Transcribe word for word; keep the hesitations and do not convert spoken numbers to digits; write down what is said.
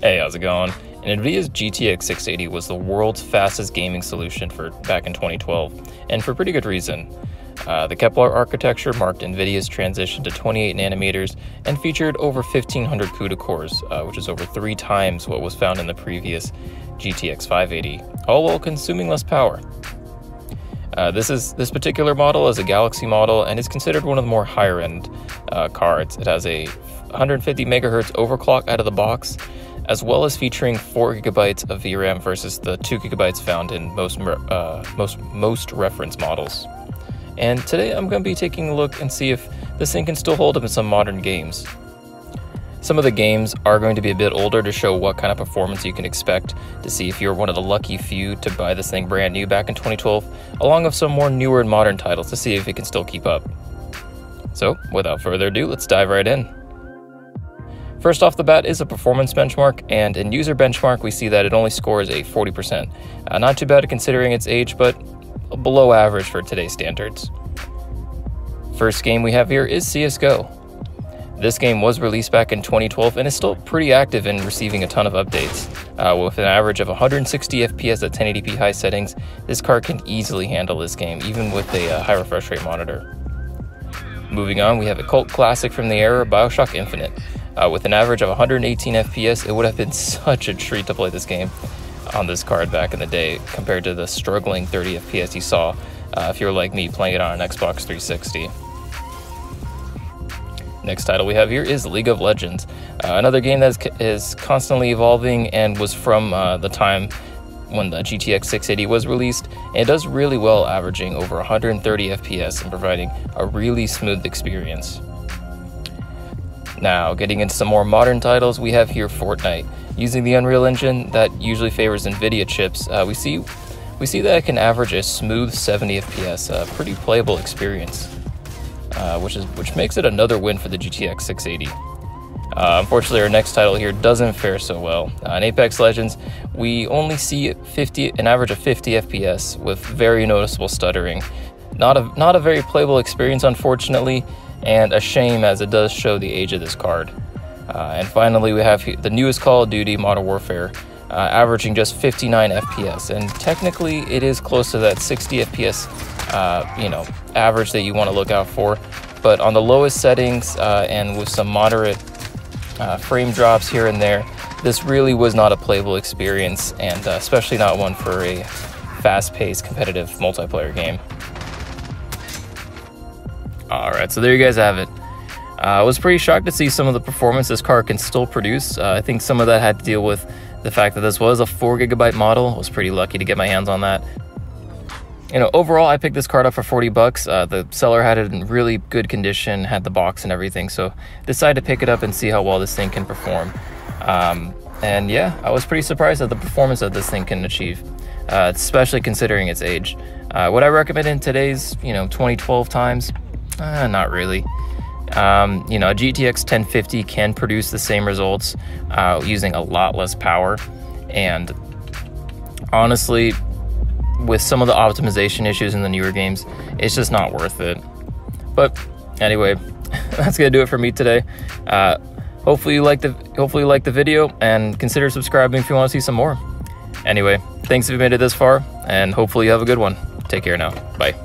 Hey, how's it going? NVIDIA's G T X six eighty was the world's fastest gaming solution for back in twenty twelve, and for pretty good reason. Uh, the Kepler architecture marked NVIDIA's transition to twenty-eight nanometers and featured over fifteen hundred CUDA cores, uh, which is over three times what was found in the previous G T X five eighty, all while consuming less power. Uh, this is this particular model is a Galaxy model and is considered one of the more higher-end uh, cards. It has a one hundred fifty megahertz overclock out of the box, as well as featuring four gigabytes of V RAM versus the two gigabytes found in most, uh, most, most reference models. And today I'm going to be taking a look and see if this thing can still hold up in some modern games. Some of the games are going to be a bit older to show what kind of performance you can expect, to see if you're one of the lucky few to buy this thing brand new back in twenty twelve, along with some more newer and modern titles to see if it can still keep up. So without further ado, let's dive right in. First off the bat is a performance benchmark, and in user benchmark we see that it only scores a forty percent. Uh, not too bad considering its age, but below average for today's standards. First game we have here is C S G O. This game was released back in twenty twelve and is still pretty active in receiving a ton of updates. Uh, with an average of one hundred sixty F P S at ten eighty p high settings, this card can easily handle this game, even with a uh, high refresh rate monitor. Moving on, we have a cult classic from the era, Bioshock Infinite. Uh, with an average of one hundred eighteen F P S, it would have been such a treat to play this game on this card back in the day, compared to the struggling thirty F P S you saw uh, if you were like me playing it on an Xbox three sixty. Next title we have here is League of Legends, uh, another game that is, is constantly evolving and was from uh, the time when the G T X six eighty was released, and it does really well, averaging over one hundred thirty F P S and providing a really smooth experience. Now, getting into some more modern titles, we have here Fortnite. Using the Unreal Engine that usually favors NVIDIA chips, uh, we see we see that it can average a smooth seventy F P S, a pretty playable experience. Uh, which is which makes it another win for the G T X six eighty. Uh, unfortunately, our next title here doesn't fare so well. Uh, in Apex Legends, we only see fifty an average of fifty F P S with very noticeable stuttering. Not a not a very playable experience, unfortunately, and a shame as it does show the age of this card. Uh, and finally, we have the newest Call of Duty Modern Warfare, uh, averaging just fifty-nine F P S, and technically it is close to that sixty F P S. Uh, you know, average that you want to look out for, but on the lowest settings uh, and with some moderate uh, frame drops here and there, this really was not a playable experience, and uh, especially not one for a fast-paced competitive multiplayer game. All right, so there you guys have it. Uh, I was pretty shocked to see some of the performance this card can still produce. Uh, I think some of that had to deal with the fact that this was a four gigabyte model. I was pretty lucky to get my hands on that. You know, overall, I picked this card up for forty bucks. Uh, the seller had it in really good condition, had the box and everything, so decided to pick it up and see how well this thing can perform. Um, and yeah, I was pretty surprised at the performance that this thing can achieve, uh, especially considering its age. Uh, would I recommend in today's, you know, twenty twelve times? Uh, not really. Um, you know, a G T X ten fifty can produce the same results uh, using a lot less power, and honestly, with some of the optimization issues in the newer games, it's just not worth it. But anyway, that's gonna do it for me today. Uh, hopefully you liked the hopefully you liked the video, and consider subscribing if you want to see some more. Anyway, thanks if you made it this far, and hopefully you have a good one. Take care now. Bye.